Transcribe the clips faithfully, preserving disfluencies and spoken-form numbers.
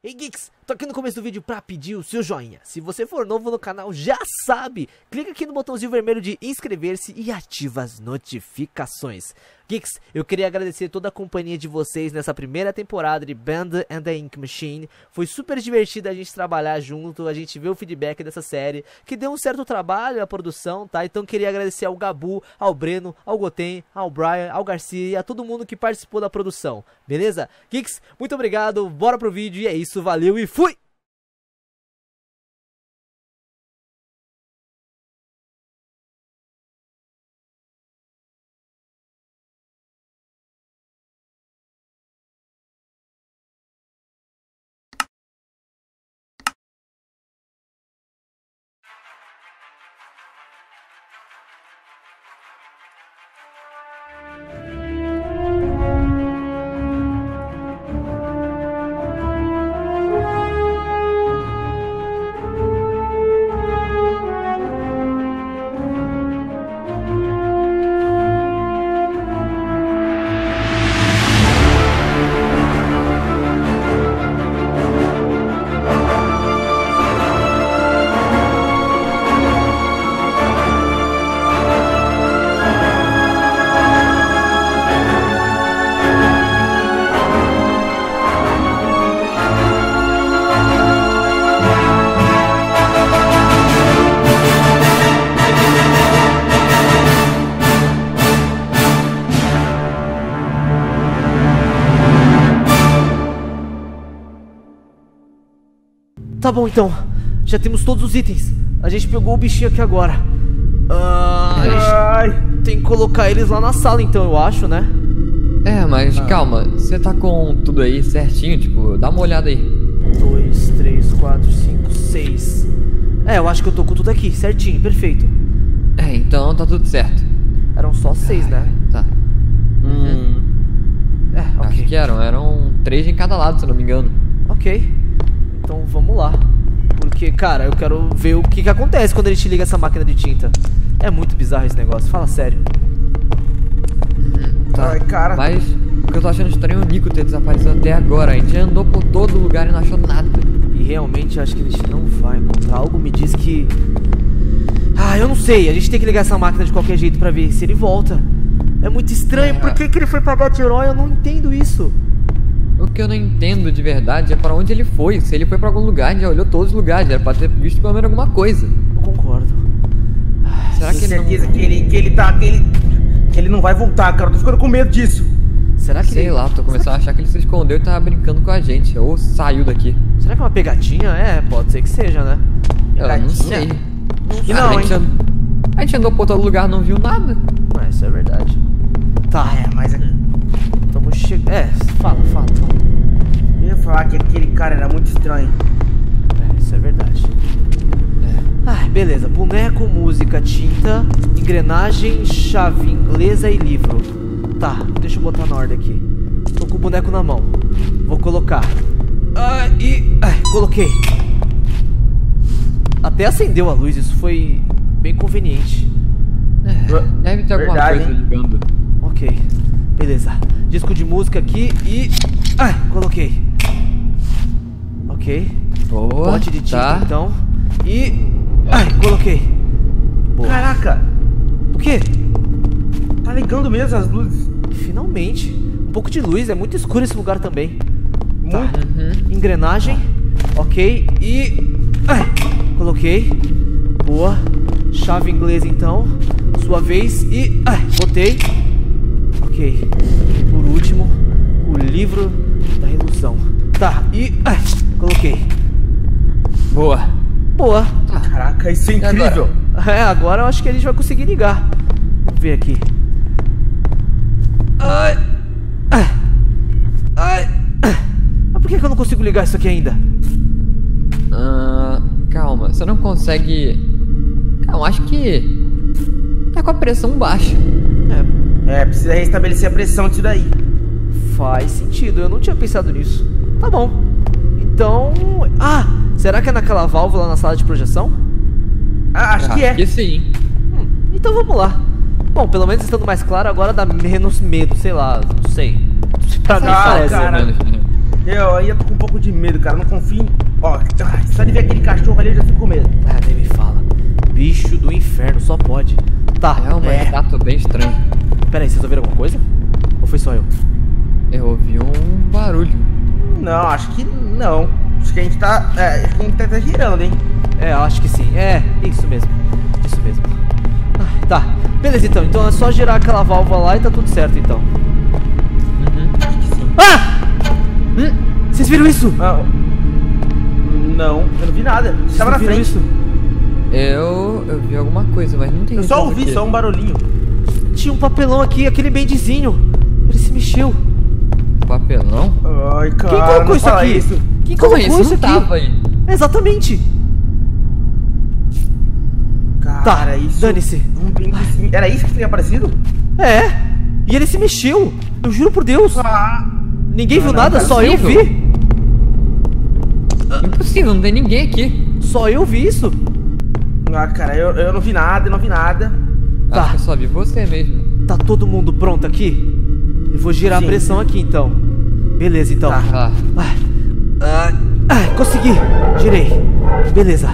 Ei Geeks, tô aqui no começo do vídeo pra pedir o seu joinha. Se você for novo no canal, já sabe, clica aqui no botãozinho vermelho de inscrever-se e ativa as notificações. Geeks, eu queria agradecer toda a companhia de vocês nessa primeira temporada de Bendy and the Ink Machine. Foi super divertido a gente trabalhar junto, a gente vê o feedback dessa série, que deu um certo trabalho à produção, tá? Então queria agradecer ao Gabu, ao Breno, ao Goten, ao Brian, ao Garcia e a todo mundo que participou da produção, beleza? Geeks, muito obrigado, bora pro vídeo e é isso. Isso, valeu e fui! Tá bom então, já temos todos os itens. A gente pegou o bichinho aqui agora. Ah, tem que colocar eles lá na sala então, eu acho, né? É, mas ah. calma, você tá com tudo aí certinho, tipo, dá uma olhada aí. Dois, três, quatro, cinco, seis. É, eu acho que eu tô com tudo aqui, certinho, perfeito. É, então tá tudo certo. Eram só seis, ah, né? Tá. Hum. É, ok. Acho que eram, eram três em cada lado, se eu não me engano. Ok. Então vamos lá, porque, cara, eu quero ver o que, que acontece quando a gente liga essa máquina de tinta. É muito bizarro esse negócio, fala sério. Hum, tá. Ai, cara. Mas o que eu tô achando estranho é o Nico ter desaparecido até agora. A gente andou por todo lugar e não achou nada. E realmente acho que a gente não vai encontrar. Algo me diz que... Ah, eu não sei, a gente tem que ligar essa máquina de qualquer jeito pra ver se ele volta. É muito estranho, é. Por que, que ele foi pagar de herói? Eu não entendo isso. O que eu não entendo de verdade é pra onde ele foi. Se ele foi pra algum lugar, a gente já olhou todos os lugares. Era pra ter visto pelo menos alguma coisa. Eu concordo. Ai, será que ele certeza não... que ele, que ele tá... Que ele, que ele não vai voltar, cara. Eu tô ficando com medo disso. Será que Sei ele... lá, tô começando será a achar que... que ele se escondeu e tava brincando com a gente. Ou saiu daqui. Será que é uma pegadinha? É, pode ser que seja, né? Pegadinha? Eu não sei. Não sei. Não, a, gente andou... a gente andou por todo lugar, não viu nada. Mas isso é verdade. Tá, é, mas... Estamos chegando. É, fala, fala, fala. Eu ia falar que aquele cara era muito estranho. É, isso é verdade. É. Ah, beleza. Boneco, música, tinta, engrenagem, chave inglesa e livro. Tá, deixa eu botar na ordem aqui. Tô com o boneco na mão. Vou colocar. Ah, e. Ai, coloquei. Até acendeu a luz, isso foi bem conveniente. É, deve ter alguma verdade, coisa ligando. Ok. Beleza, disco de música aqui e... Ah, coloquei. Ok. Boa, pote de tinta, tá. Então. E... Ai, coloquei. Boa. Caraca. O quê? Tá ligando mesmo as luzes. Finalmente. Um pouco de luz, é muito escuro esse lugar também. Muito. Tá. Uhum. Engrenagem. Ok. E... Ai, coloquei. Boa. Chave inglesa, então. Sua vez e... Ai, botei. Ok, e por último, o livro da ilusão. Tá, e... Ah, coloquei. Boa. Boa. Ah, caraca, isso é incrível. Agora? É, agora eu acho que a gente vai conseguir ligar. Vamos ver aqui. Ai. Ai. Ai. Mas por que eu não consigo ligar isso aqui ainda? Ah, calma, você não consegue... Calma, acho que... Tá com a pressão baixa. É... É, precisa restabelecer a pressão disso daí. Faz sentido, eu não tinha pensado nisso. Tá bom. Então... Ah, será que é naquela válvula na sala de projeção? Ah, acho ah, que é. Que sim. Hum, então vamos lá. Bom, pelo menos estando mais claro, agora dá menos medo, sei lá, não sei. Pra mim parece. Cara. Eu ainda tô com um pouco de medo, cara. Não confio em... Ó, só de ver aquele cachorro ali eu já fico com medo. Ah, nem me fala. Bicho do inferno, só pode. Tá, não, mas é. Tá tudo bem estranho. Pera aí, vocês ouviram alguma coisa? Ou foi só eu? Eu ouvi um barulho. Não, acho que não. Acho que a gente tá... É, acho que a gente tá girando, hein? É, acho que sim. É, isso mesmo. Isso mesmo. Ah, tá. Beleza, então. Então é só girar aquela válvula lá e tá tudo certo, então. Uhum. Acho que sim. Ah! Hum? Vocês viram isso? Não. Não, eu não vi nada. Vocês tava na frente. Isso? Eu... eu vi alguma coisa, mas não tem... Eu só ouvi, só um barulhinho. Tinha um papelão aqui, aquele bendizinho. Ele se mexeu. Papelão? Ai, cara, quem colocou isso aqui? Isso. Quem colocou isso, isso aqui? Tava aí. Exatamente. Cara, tá, isso... dane-se. Um bendizinho. Era isso que tinha aparecido? É. E ele se mexeu. Eu juro por Deus. Ah. Ninguém viu não, nada, não, só eu vi. Impossível, não tem ninguém aqui. Só eu vi isso. Ah, cara, eu, eu não vi nada, eu não vi nada. Tá. Acho que eu só vi você mesmo. Tá todo mundo pronto aqui? Eu vou girar sim, a pressão sim. Aqui, então. Beleza, então. Tá, tá. Ah, ah, ah, consegui. Girei. Beleza.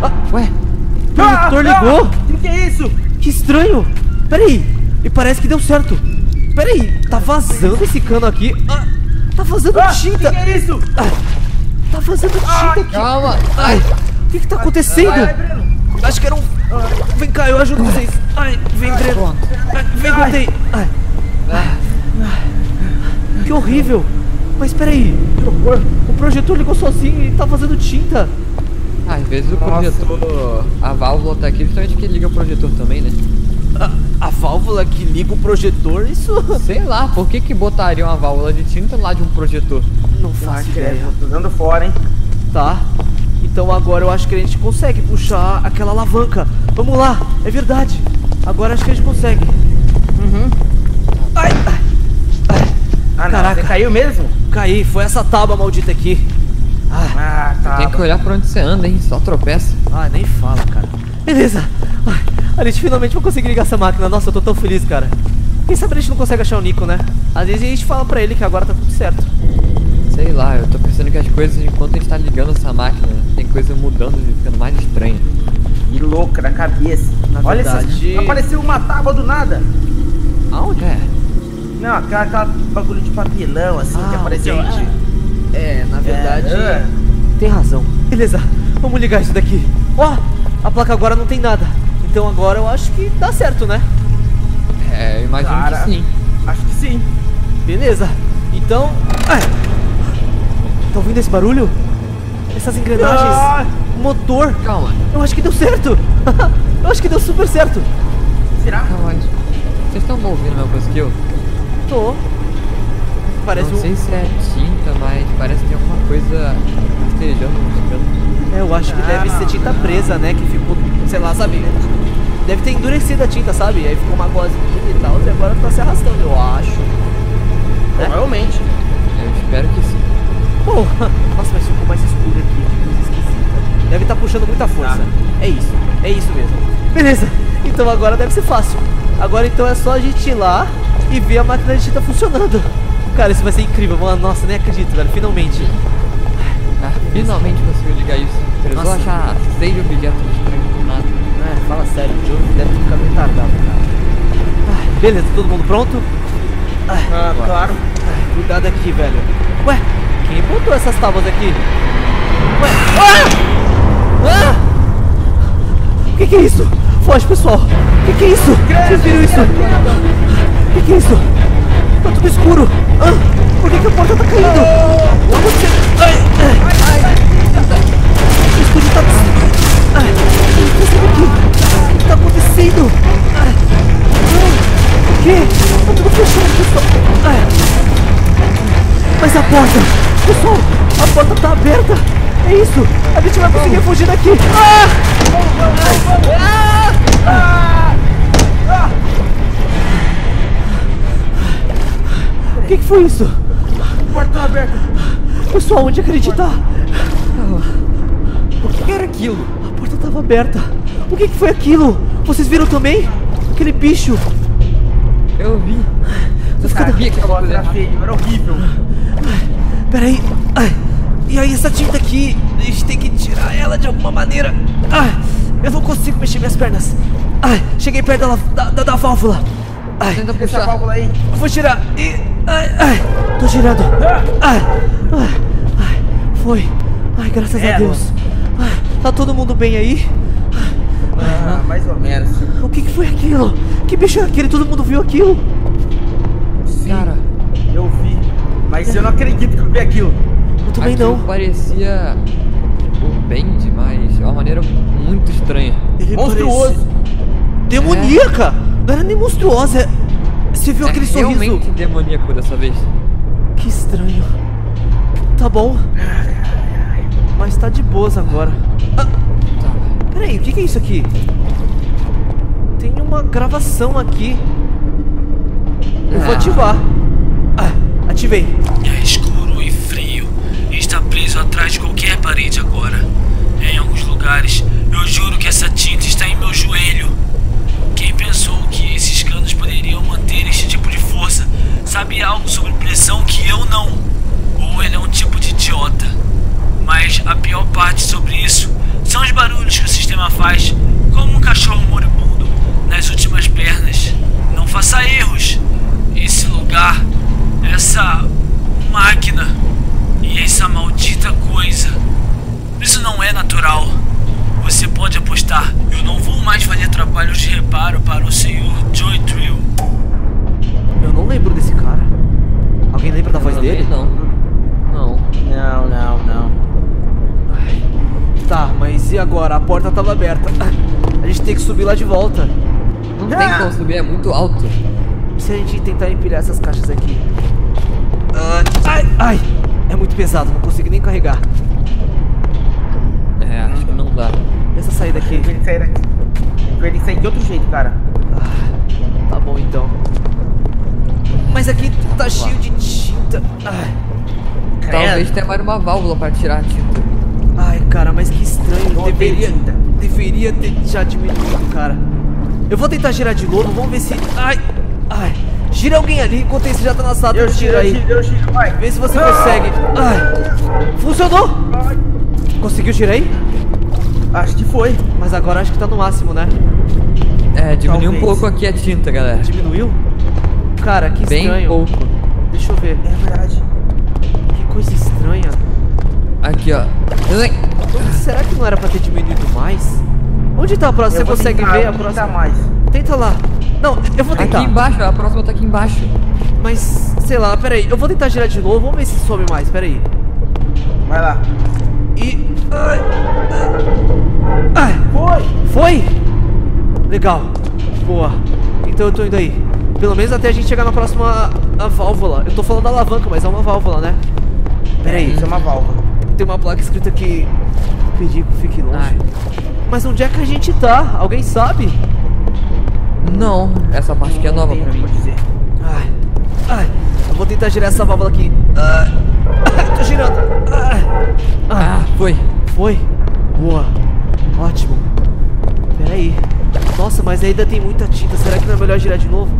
Ah, ué? O monitor ligou? O que é isso? Que estranho. Peraí, me parece que deu certo. Peraí, tá vazando esse cano aqui. Ah, tá vazando ah, tinta. O que, que é isso? Ah, tá vazando tinta ah, aqui. Calma. Ai, o que que tá acontecendo? Ai, ai, acho que era um... Vem cá, eu ajudo vocês. Ai, vem, Breno. Vem, Goten. Ai. Ai. Que horrível. Mas peraí. O projetor ligou sozinho e tá fazendo tinta. Ah, às vezes o projetor... Nossa. A válvula tá aqui justamente porque liga o projetor também, né? A, a válvula que liga o projetor, isso... Sei lá, por que que botaria uma válvula de tinta lá de um projetor? Não faço ideia. Tô dando fora, hein? Tá. Então agora eu acho que a gente consegue puxar aquela alavanca. Vamos lá, é verdade. Agora acho que a gente consegue. Uhum. Ai, ai, ai. Ah, caraca. Não, você caiu mesmo? Caí, foi essa tábua maldita aqui. Ah, ah tá. Tem que olhar pra onde você anda, hein? Só tropeça. Ah, nem fala, cara. Beleza. A gente finalmente vai conseguir ligar essa máquina. Nossa, eu tô tão feliz, cara. Quem sabe a gente não consegue achar o Nico, né? Às vezes a gente fala pra ele que agora tá tudo certo. Sei lá, eu tô pensando que as coisas, enquanto a gente tá ligando essa máquina, tem coisa mudando e ficando mais estranha. E louca na cabeça. Na olha verdade... essas... Apareceu uma tábua do nada. Aonde é? Não, aquela, aquela bagulho de papelão, assim, ah, que apareceu. Gente... É, na verdade... É, é. Tem razão. Beleza, vamos ligar isso daqui. Ó, oh, a placa agora não tem nada. Então agora eu acho que dá certo, né? É, eu imagino cara, que sim. Acho que sim. Beleza. Então... Ai. Tá ouvindo esse barulho? Essas engrenagens? Ah. Motor? Calma. Eu acho que deu certo. Eu acho que deu super certo. Será? Calma, vocês estão ouvindo a mesma coisa que eu? Tô. Parece não sei um... se é tinta, mas parece que tem alguma coisa rastejando no canto. É, eu acho que ah, deve ser tinta não. presa, né? Que ficou, sei lá, sabe? Deve ter endurecido a tinta, sabe? E aí ficou uma gozinha e tal, e agora tá se arrastando, eu acho. Provavelmente. É? Eu espero que sim. Pô, nossa, mas ficou mais escuro aqui, que coisa esquisita. Deve estar puxando muita força. Ah. É isso, é isso mesmo. Beleza, então agora deve ser fácil. Agora então é só a gente ir lá e ver a máquina de tinta funcionando. Cara, isso vai ser incrível, mano. Nossa, nem acredito, velho. Finalmente. Ah, finalmente conseguiu ligar isso. Precisou achar seis objetos estranhos do nada. É, fala sério, o Joey deve ficar retardado, cara. Ah, beleza, todo mundo pronto? Ah, ah claro. Ah, cuidado aqui, velho. Ué, quem botou essas tábuas aqui? Ué, ah! Ah! O que que é isso? Foge, pessoal. O que que é isso? Vocês viram isso? O que que é isso? Tá tudo escuro. Ah, por que que a porta tá caindo? Oh. Você... Ai, ai, ai, ai. O escuro tá... Ai, o que que tá acontecendo? Ai, o que? Tá tudo fechado, pessoal. Ai. Mas a porta... Pessoal, a porta tá aberta. É isso. A gente vai conseguir fugir daqui. Ah! Ah! Ah! Ah! O que que foi isso? A porta tá aberta. Pessoal, onde acreditar? O que era aquilo? A porta estava aberta. O que que foi aquilo? Vocês viram também? Aquele bicho. Eu vi. Os caras viram aquela coisa. Era horrível. Peraí. Ai. E aí essa tinta aqui? A gente tem que tirar ela de alguma maneira. Ai. Eu não consigo mexer minhas pernas. Ai. Cheguei perto da, da, da, da válvula. Ai. Tenta puxar a válvula aí. Eu vou tirar. E, ai, ai. Tô tirando. Ai. Ai. Ai. Foi. Ai, graças é, a Deus. Ai. Tá todo mundo bem aí? Ah, mais ou menos. O que, que foi aquilo? Que bicho era aquele? Todo mundo viu aquilo? Sim, cara, eu vi. Mas é. eu não acredito que eu vi aquilo. Eu também aquilo não. Parecia tipo, bem demais. De uma maneira muito estranha. Ele monstruoso. Parece... Demoníaca. É. Não era nem monstruosa. Você viu é aquele sorriso? É realmente demoníaco dessa vez. Que estranho. Tá bom. Mas tá de boas agora. Ah. Peraí, o que, que é isso aqui? Tem uma gravação aqui. Eu vou ativar. Ah, ativei. É escuro e frio. Está preso atrás de qualquer parede agora. Em alguns lugares, eu juro que essa tinta está em meu joelho. Quem pensou que esses canos poderiam manter este tipo de força sabe algo sobre pressão que eu não. Ou ele é um tipo de idiota. Mas a pior parte sobre isso são os barulhos que o sistema faz, como um cachorro moribundo nas últimas pernas. Não faça erros. Esse lugar, essa máquina e essa maldita coisa. Isso não é natural. Você pode apostar. Eu não vou mais fazer trabalhos de reparo para o senhor Joey Drew. Eu não lembro desse cara. Alguém lembra da voz dele? Não. Não. Não, não, não. Tá, mas e agora? A porta tava aberta. A gente tem que subir lá de volta. Não ah. tem como subir, é muito alto. Se a gente tentar empilhar essas caixas aqui. Ah, ai, ai! É muito pesado, não consigo nem carregar. É, acho que não dá. E essa saída aqui? Tem que sair aqui. Tem que sair de outro jeito, cara. Ah, tá bom então. Mas aqui tá Vamos cheio lá. de tinta. Ai. Talvez tenha mais uma válvula pra tirar a tinta. Ai, cara, mas que estranho. Não deveria, deveria ter já diminuído, cara. Eu vou tentar girar de novo, vamos ver se... Ai, ai. Gira alguém ali, enquanto isso já tá na sala. Eu giro aí. Eu giro, vai. Vê se você consegue. Ai. Funcionou? Ai. Conseguiu girar aí? Acho que foi. Mas agora acho que tá no máximo, né? É, diminuiu Talvez. um pouco aqui a tinta, galera. Diminuiu? Cara, que estranho. Bem pouco. Deixa eu ver. É verdade. Que coisa estranha. Aqui, ó. Será que não era pra ter diminuído mais? Onde tá a próxima? Eu Você consegue tentar, ver a próxima? Mais. Tenta lá. Não, eu vou tentar. Aqui embaixo, a próxima tá aqui embaixo. Mas, sei lá, peraí. Eu vou tentar girar de novo, vamos ver se sobe mais, peraí. Vai lá. E... Ai, ai. Foi! Foi! Legal. Boa. Então eu tô indo aí. Pelo menos até a gente chegar na próxima a válvula. Eu tô falando da alavanca, mas é uma válvula, né? Peraí. Isso é uma válvula. Tem uma placa escrita aqui, perigo, fique longe. Ai. Mas onde é que a gente tá? Alguém sabe? Não, essa parte aqui é nova pra mim. Ai, ai, eu vou tentar girar essa válvula aqui. Ai, ai, tô girando. Ai. Ah, foi. Foi? Boa. Ótimo. Pera aí. Nossa, mas ainda tem muita tinta. Será que não é melhor girar de novo?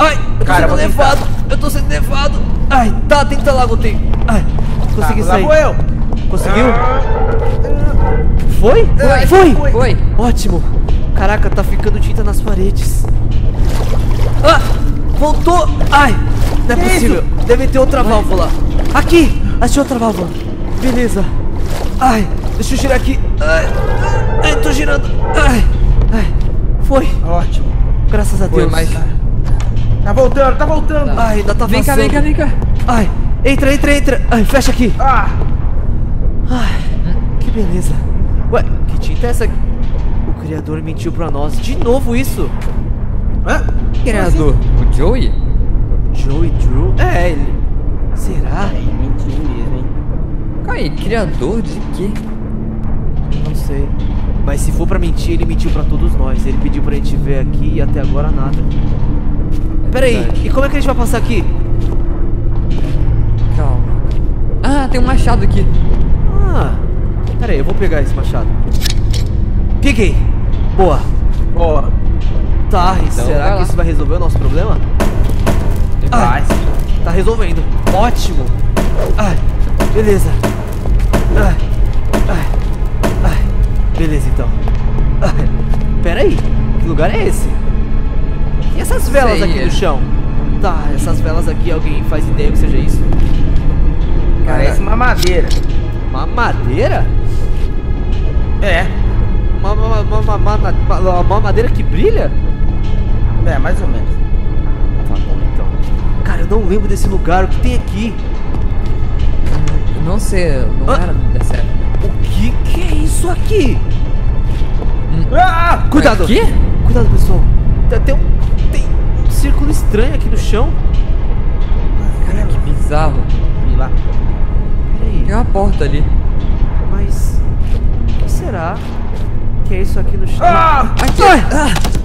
Ai, eu tô Cara, sendo levado. Eu tô sendo levado. Ai, tá, tenta lá, Goten. Ai. Consegui sair. Lá eu. Conseguiu? Foi? Foi? Foi? Foi? Foi! Ótimo! Caraca, tá ficando tinta nas paredes. Ah! Voltou! Ai! Não é que possível! Isso? Deve ter outra válvula! Aqui! Achei outra válvula! Beleza! Ai! Deixa eu girar aqui! Ai! Ai, tô girando! Ai! Ai! Foi! Ótimo! Graças a Foi, Deus! Mas... Tá voltando, tá voltando! Ai, ainda tá vem passando! Vem cá, vem cá, vem cá! Ai! Entra, entra, entra. Ai, fecha aqui. Ah. Ai, que beleza. Ué, que tinta é essa aqui? O criador mentiu pra nós. De novo isso. Hã? Criador? O Joey? Joey Drew? É, ele. Será? Ai, mentiu mesmo, hein? Ai, criador de quê? Não sei. Mas se for pra mentir, ele mentiu pra todos nós. Ele pediu pra gente ver aqui e até agora nada. É Pera aí, e como é que a gente vai passar aqui? Ah, tem um machado aqui. Ah, pera aí, eu vou pegar esse machado. Peguei. Boa. Boa. Tá, e então, será que isso vai resolver o nosso problema? Vai. Ah, tá resolvendo. Ótimo. Ai, beleza. Ai, ai, ai. Beleza, então. Ai, peraí, que lugar é esse? E essas velas Sei aqui é. no chão? Tá, essas velas aqui, alguém faz ideia do que seja isso? Parece uma madeira. Uma madeira? É. Uma, uma, uma, uma, uma, uma madeira que brilha? É, mais ou menos. Tá bom, então. Cara, eu não lembro desse lugar. O que tem aqui? Eu não sei, não ah. era dessa época. O que que é isso aqui? Hum. Ah, cuidado! Aqui? Cuidado, pessoal. Tem um, tem um círculo estranho aqui no chão. Cara, que bizarro. Vamos lá. Peraí. Tem uma porta ali. Mas... o que será que é isso aqui no chão? Ah! Aqui! Ah!